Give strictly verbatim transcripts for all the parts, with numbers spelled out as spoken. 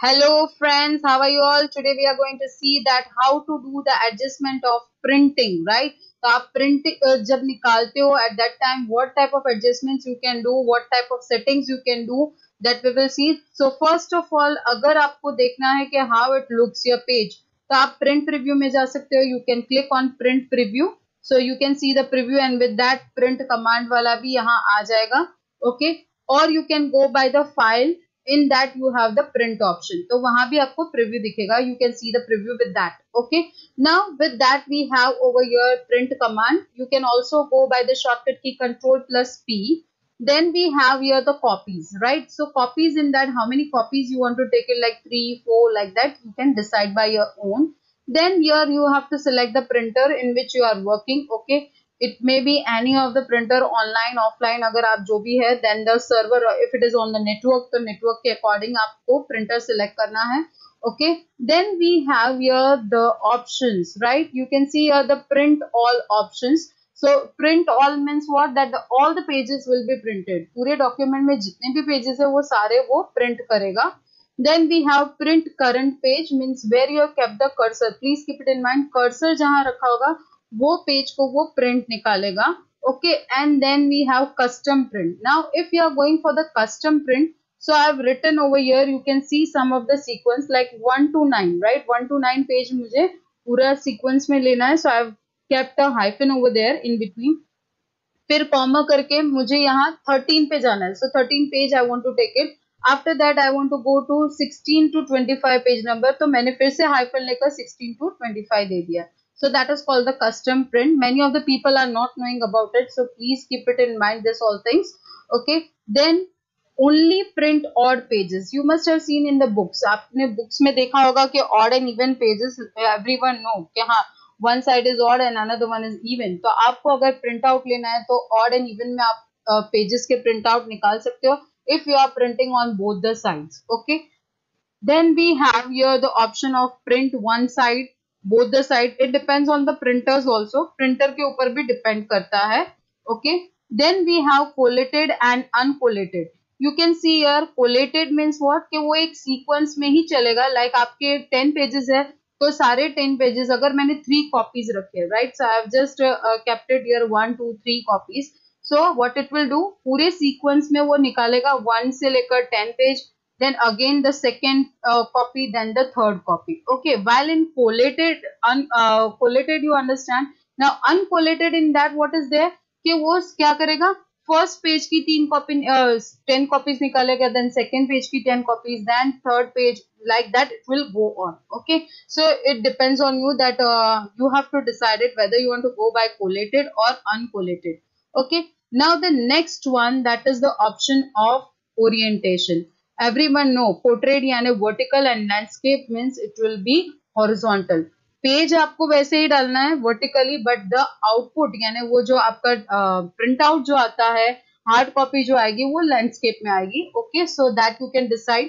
Hello friends, how are you all? Today we are going to see that how to do the adjustment of printing, right? So aap print uh, jab nikalte ho, at that time what type of adjustments you can do, what type of settings you can do, that we will see. So first of all, agar aapko dekhna hai ki how it looks your page, to aap print preview mein ja sakte ho. You can click on print preview, so you can see the preview, and with that print command wala bhi yahan aa jayega, okay? Or you can go by the file. In that you have the print option, so wahan bhi aapko preview dikhega. You can see the preview with that, okay? Now with that we have over here print command. You can also go by the shortcut key control plus P. Then we have here the copies, right? So copies, in that how many copies you want to take it, like three, four, like that you can decide by your own. Then here you have to select the printer in which you are working, okay? It may be any of the printer, online, offline, agar aap jo bhi hai, then the server, if it is on the network, the network ke according aapko printer select karna hai, okay? Then we have here the options, right? You can see here the print all options. So print all means what? That the, all the pages will be printed. Pure document mein jitne bhi pages hai wo sare wo print karega. Then we have print current page, means where you have kept the cursor. Please keep it in mind, cursor jahan rakha hoga वो page को वो print निकालेगा, okay? And then we have custom print. Now if you are going for the custom print, so I have written over here, you can see some of the sequence like one to nine, right? one to nine page मुझे पूरा sequence में लेना है, so I have kept a hyphen over there in between. फिर comma करके मुझे यहाँ thirteen पे जाना है, so thirteen page I want to take it. After that I want to go to sixteen to twenty-five page number, तो मैंने फिर से हाइफन लेकर sixteen to twenty-five दे दिया. So that is called the custom print. Many of the people are not knowing about it, so please keep it in mind, this all things, okay? Then only print odd pages. You must have seen in the books, aapne books mein dekha hoga ki odd and even pages, everyone know ki ha one side is odd and another one is even. To aapko agar print out lena hai to odd and even mein aap uh, pages ke print out nikal sakte ho if you are printing on both the sides, okay? Then we have here the option of print one side, both the side. It depends on the printers also, printer के ऊपर भी depend करता है, okay? Then we have collated and uncollated. You can see here collated means what? कि वो एक sequence में ही चलेगा, like आपके ten pages है, तो सारे ten pages अगर मैंने three copies रखे, right? So I have just uh, kept it here one, two, three copies. So what it will do? पूरे sequence में वो निकालेगा one से लेकर ten page. Then again the second uh, copy, then the third copy, okay? While in collated, un, uh, collated you understand. Now uncollated, in that what is there कि वो क्या करेगा, first page की तीन copy uh, ten copies निकालेगा, then second page की ten copies, then third page, like that it will go on, okay? So it depends on you that uh, you have to decide it whether you want to go by collated or uncollated, okay? Now the next one, that is the option of orientation. Everyone know portrait यानी vertical and landscape means it will be horizontal. Page आपको वैसे ही डालना है vertically, but the output यानी वो जो आपका uh, print out जो आता है, hard copy जो आएगी वो landscape में आएगी, okay? So that you can decide.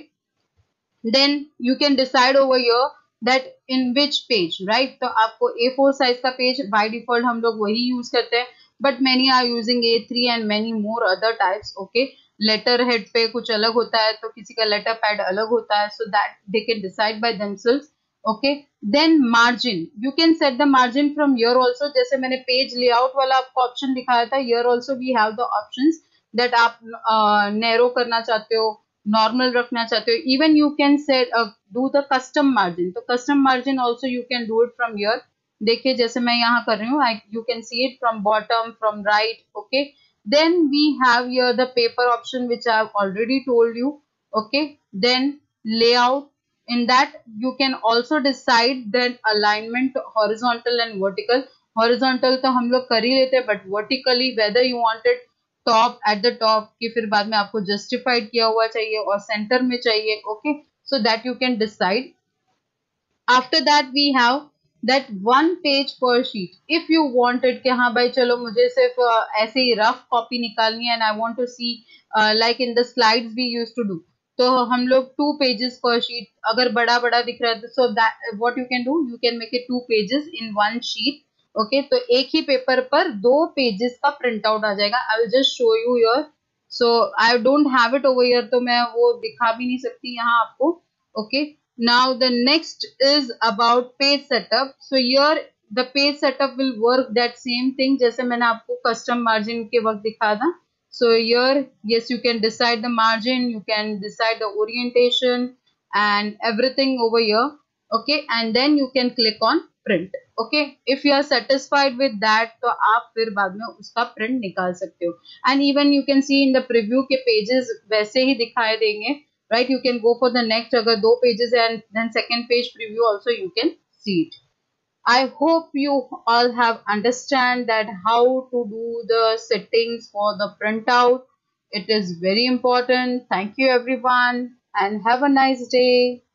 Then you can decide over here that in which page, right? तो आपको A four size का page by default हम लोग वही use करते हैं, but many are using A three and many more other types, okay? Letter head पे कुछ अलग होता है, तो किसी का लेटर पैड अलग होता है, so that they can decide by themselves, okay? Then margin, you can set the margin from here also. जैसे मैंने पेज लेआउट वाला आपको ऑप्शन दिखाया था, here also we have the options that आप नैरो uh, करना चाहते हो, नॉर्मल रखना चाहते हो. Even you can set do the custom margin, तो custom margin also you can do it from here. देखिए जैसे मैं यहाँ कर रही हूँ, you can see it from bottom, from right, okay? Then we have here the paper option, which I have already told you, okay? Then layout, in that you can also decide the alignment, horizontal and vertical. Horizontal तो हम लोग कर ही लेते हैं, but vertically whether you want it top at the top कि फिर बाद में आपको justified किया हुआ चाहिए और center में चाहिए, okay? So that you can decide. After that we have that one page per sheet. If you wanted कि हाँ भाई चलो मुझे सिर्फ uh, ऐसे ही रफ कॉपी निकालनी है, and I want to see uh, like in the slides we used to do, तो हम लोग two pages per sheet, अगर बड़ा बड़ा दिख रहा है तो so that what you can do, you can make it two pages in one sheet, okay? तो एक ही पेपर पर दो pages का प्रिंट आउट आ जाएगा. I will just show you here, so I don't have it over here, तो मैं वो दिखा भी नहीं सकती यहाँ आपको, Okay, now the next is about page setup. So here the page setup will work that same thing जैसे मैंने आपको custom margin के वक्त दिखा था. So here, yes, you can decide the margin, you can decide the orientation and everything over here. Okay, and then you can click on print. Okay, if you are satisfied with that, तो आप फिर बाद में उसका print निकाल सकते हो. And even you can see in the preview के pages वैसे ही दिखाई देंगे, right? You can go for the next अगर दो pages and then second page preview also you can see it. I hope you all have understand that how to do the settings for the printout. It is very important. Thank you everyone and have a nice day.